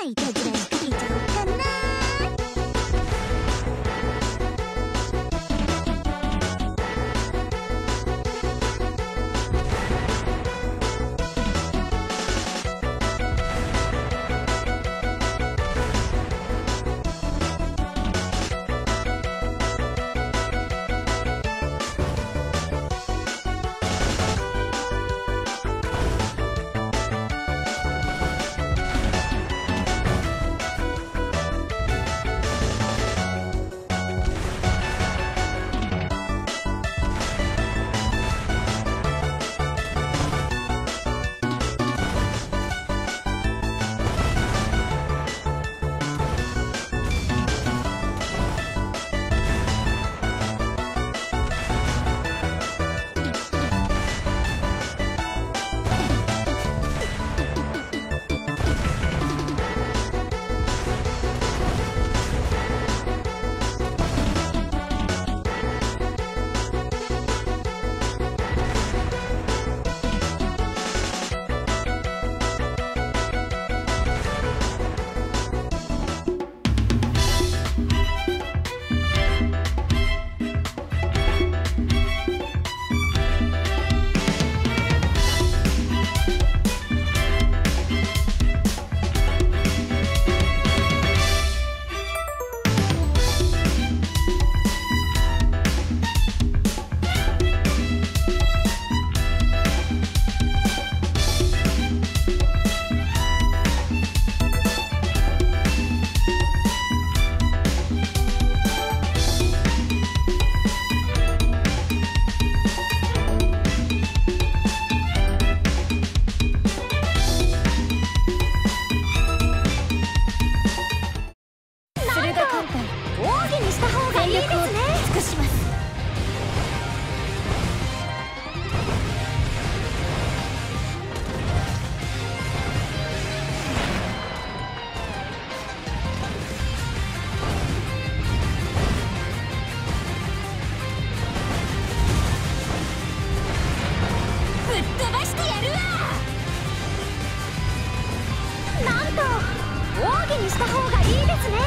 ないたずらしていちゃおうかな。なんと奥義にした方がいいですね。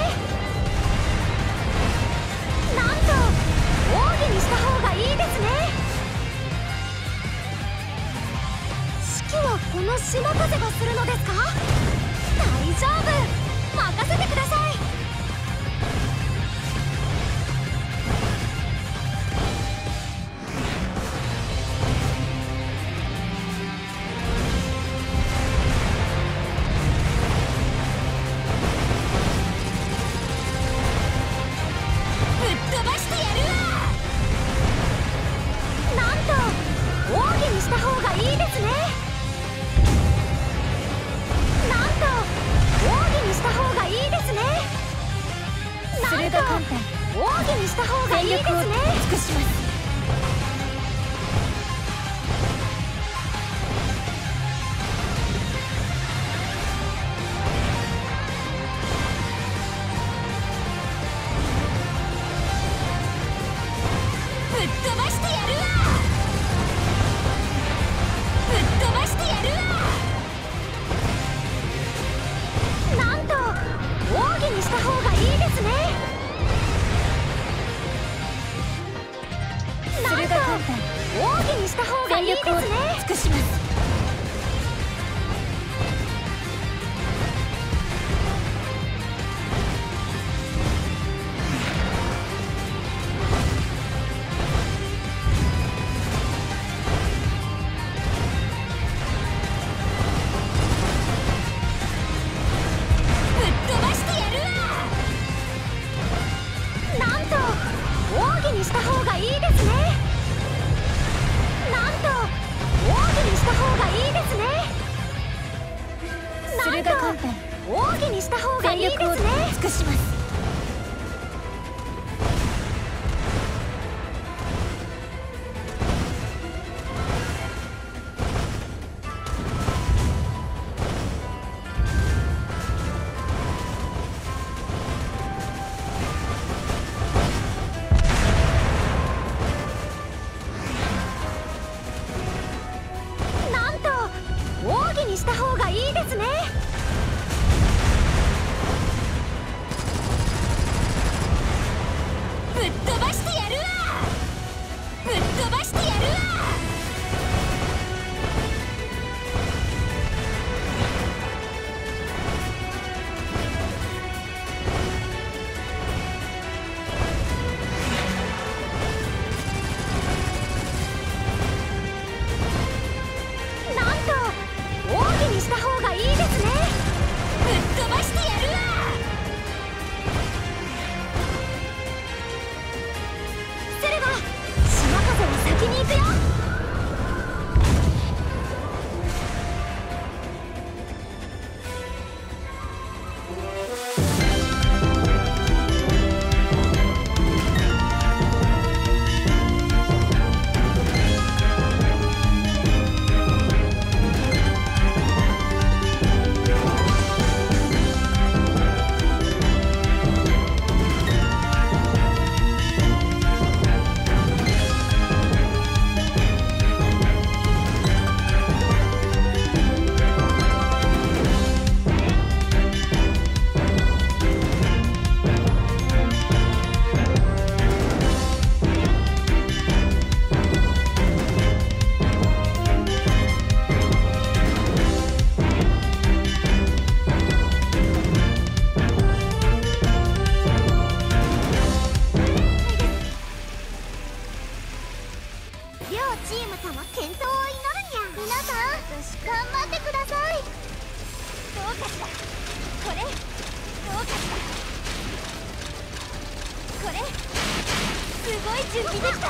ごい準備できた。い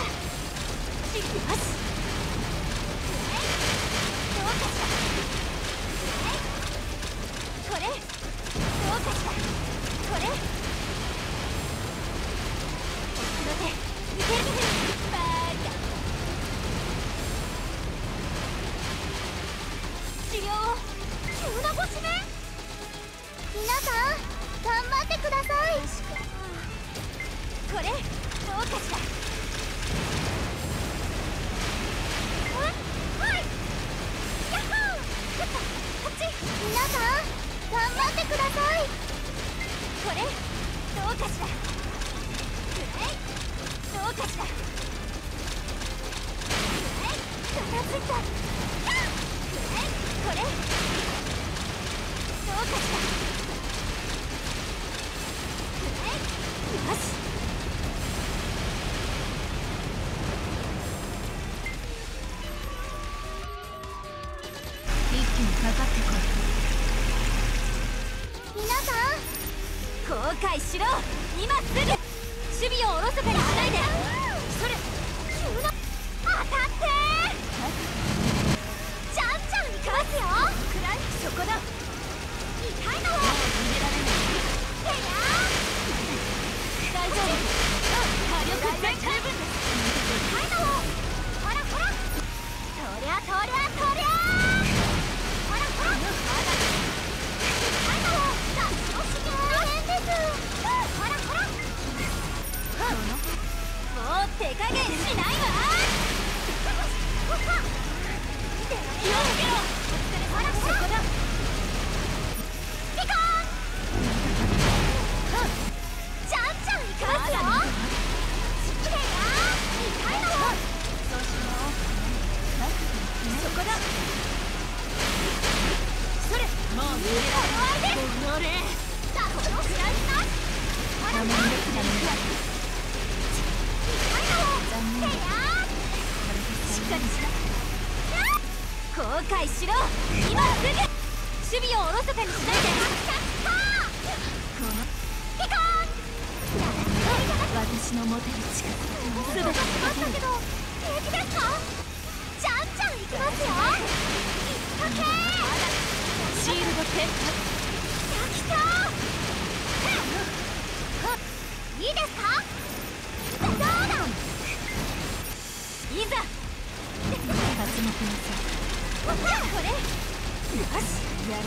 きます。どうかしたこれ、どうかしたこれ、この手見てみる。バーカ治療を急なご指名。皆さん頑張ってください。これどうかしら。はい、ヤッホー。こっち。皆さん頑張ってください。これどうかしら。どうかしら。片付いた。これどうかしら。よし。しろ、今すぐ守備を下ろせから離れて。それ急な当たってじゃんじゃんかわすよ。暗いそこだ。痛いのは大丈夫。火力全開分です。痛いのはほらほら。そりゃそりゃそりゃほらほら。痛いのはほらほら。もう手加減しないわ。気をつけろ。ほらほら。ピコーン。じゃんじゃんいきますよ。きれいな。痛いのよ。そこだ。それもう無理だ。おいで。お前のくだりはしっかりしろ。後悔しろ、今すぐ。守備をおろそかにしないで。このピコーン。私の持てる力全て使ったけど平気ですか。じゃんじゃんいきますよ。いっとけー。シールド撤退。やきそういいですか。どうだ。いざ。これ。よし、やる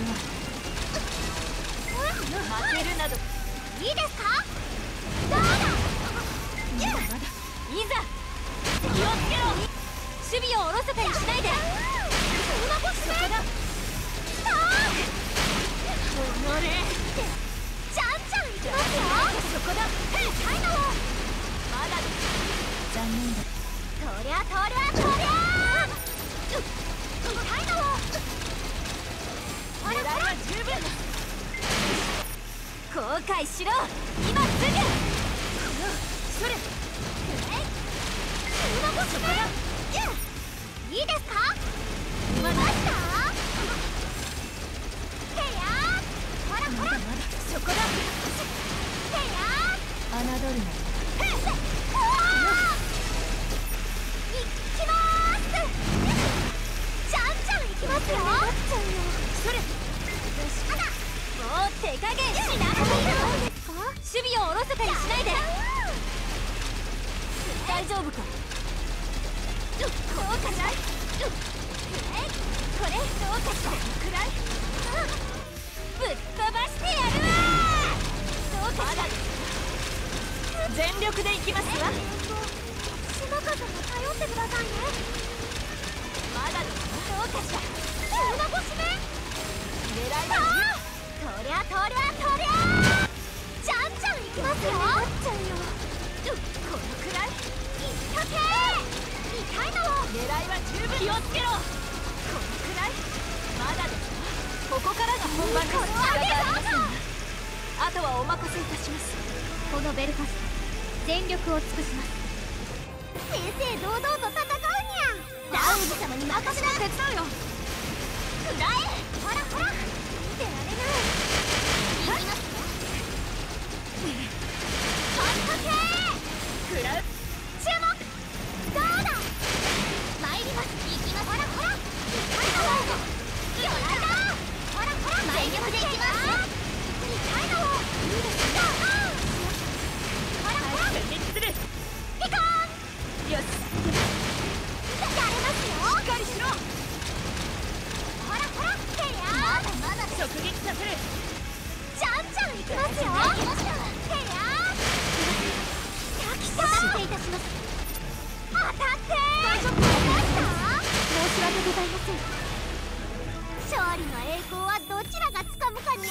わ。負けるなど。いいですか。どうだ。いざ。気をつけろ。守備をおろそかにしないで。うまくする。さあ。おのれ。そこだ。痛いの。まだ。残念だ。とりゃとりゃとりゃ。痛いの。俺は十分だ。後悔しろ。今すぐ。それ。そんなことない。いいですか。まだ。手や。ほらほら。そこだ。侮るな。いきまーす。じゃんじゃんいきますよ。それ。もう手加減しなくていいの。守備をおろそかにしないで。大丈夫か。こうかな。これどうかしら。ぶっ飛ばしてやるわ。どうかな。全力でいきますわ。島風も頼ってくださいね。まだどうかしら。急なご指名。狙いだ。とりゃとりゃとりゃ。じゃんじゃんいきますよ。このくらい。いっとけ。痛いの。狙いは十分。気をつけろ。このくらい。まだですわ。ここからが本番です。あとはお任せいたします。このベルファスト全力を尽くします。正々堂々と戦うにゃ。ラウンジ様に任せな。手伝うよ。くらえ。ほらほら。見てられない。いきますよ。はっとけー。勝利の栄光はどちらがつかむかにゃ。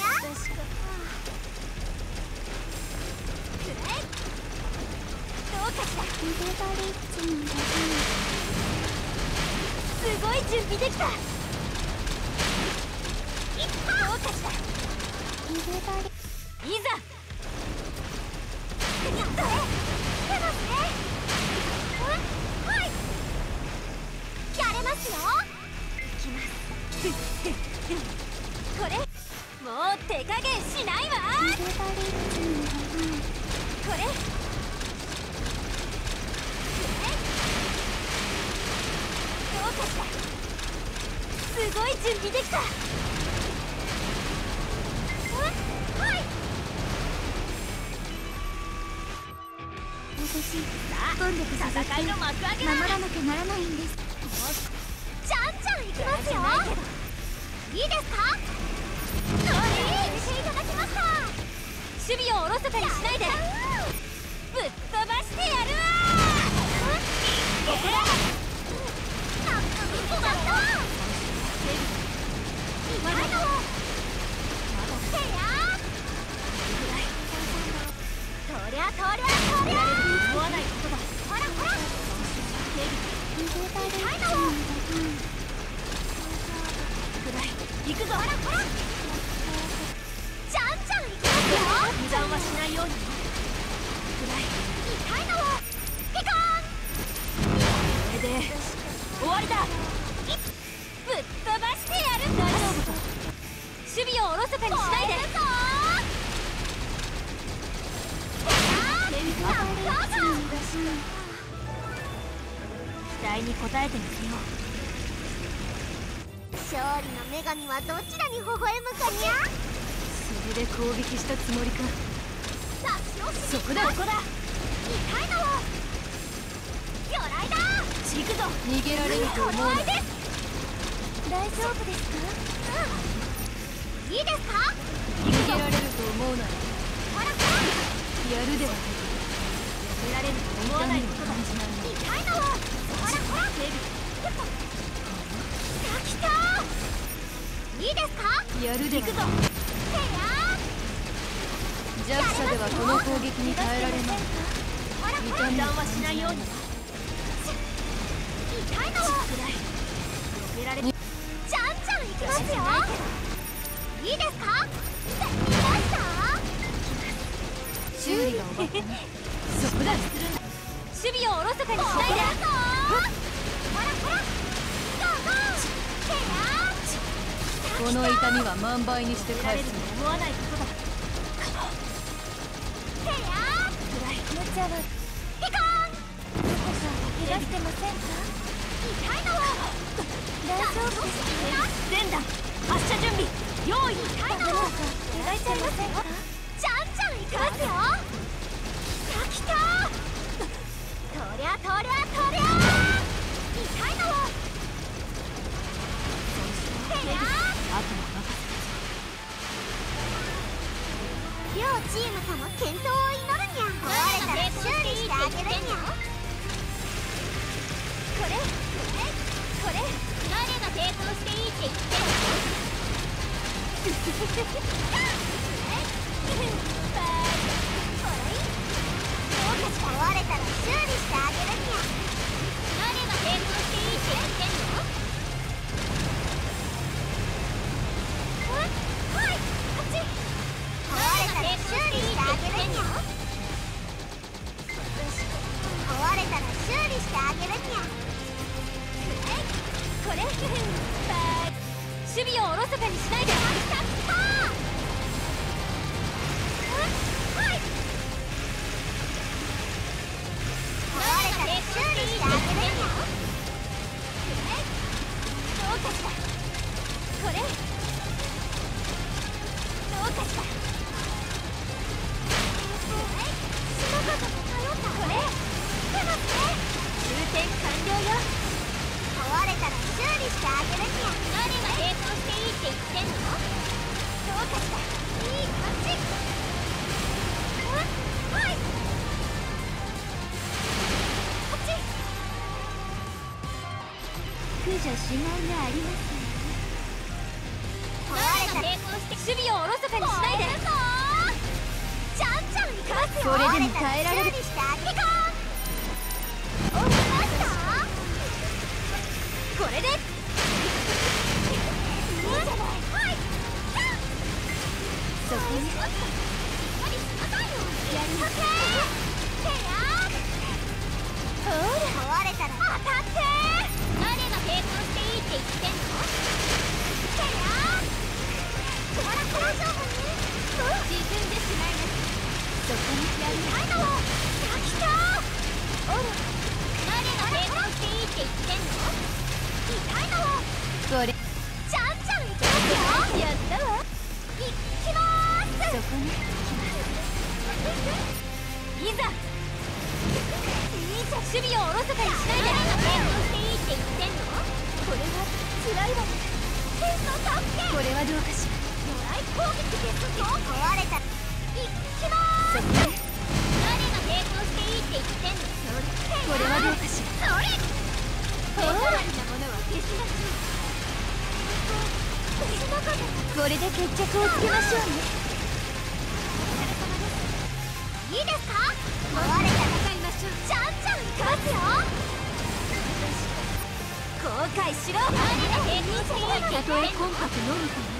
確かくらいどうかしら。すごい準備できた。いったどうかしら。いざ手が手はいやれますよ。いきますこれもう手加減しないわ。これどうかした。すごい準備できた。はい私さあ戦いの幕開けだ。守らなきゃならないんです。じゃんじゃんいきますよ。いいですか？お礼していただきました。守備をおろそかにしないでぶっ飛ばしてやるわ。ここだ。なんか見つかった。今だと。せや。とりゃとりゃとりゃ。思わないことだ。ほらほら。はいどう。行くぞ。ほらほら。じゃんじゃん行きますよ。油断はしないように。痛いのを。ピカーン。これで終わりだ。ぶっ飛ばしてやる。大丈夫か。守備をおろそかにしないで。期待に応えてみせよう。勝利の女神はどちらに微笑むかにゃ。それで攻撃したつもりか。そこだここだ。痛いのを魚雷だ。行くぞ。逃げられると思う。大丈夫ですか？うん、いいですか？逃げられると思うならやるではなく、やめられると思わないことだ。痛いのをほらほら。来たー。いいですか？やるで。行くぞ。弱者ではこの攻撃に耐えられない。油断はしないように。痛いのは避けられない。じゃんじゃん行きますよ。いいですか？修理が終わったね。そこだ。守備をおろそかにしないで。ほらほら。この痛みは万倍にして返す。思わないことだ。せやー。暗い気持ちは。ピカーン。どこさん怪我してませんか？痛いのは。大丈夫ですか？全弾発射準備。用意。痛いのは。痛いちゃいませんか？じゃんじゃん行きますよ。来たー。とりゃとりゃとりゃー。痛いのは。せやー。両チームとも健闘を祈るにゃ。壊れたら修理してあげるにゃ。これ誰が抵抗していいって言ってるの？どうかしら。壊れたら修理してあげるにゃ。誰が抵抗していいって言ってんの？守備をおろそかにしないで。こっち。駆除しがいがありません。守備をおろそかにしないで。じゃんじゃん行きますよ。それでも耐えられる。これで。そこに。ほら、壊れたら当たって。誰が抵抗していいって言ってんの？自分でしないの。そこにやりたいの。来た。おら、誰が抵抗していいって言ってんの？痛いの。これ。じゃんじゃん行きますよ。やったわ。行きます。そこに行きます。いざ。いいじゃん。守備をおろそかにしないで。誰が抵抗していいって言ってんの？これは辛いわね。天の助け。これはどうかしら。壊れた。いきます。誰が抵抗していいって言ってんの？これはどうかしら。それ。手触りなものは消しましょう。これで決着をつけましょうね。いいですか？壊れたら買いましょう。じゃんじゃんいきますよ。後悔しろ。たとえコンパクトのみかも。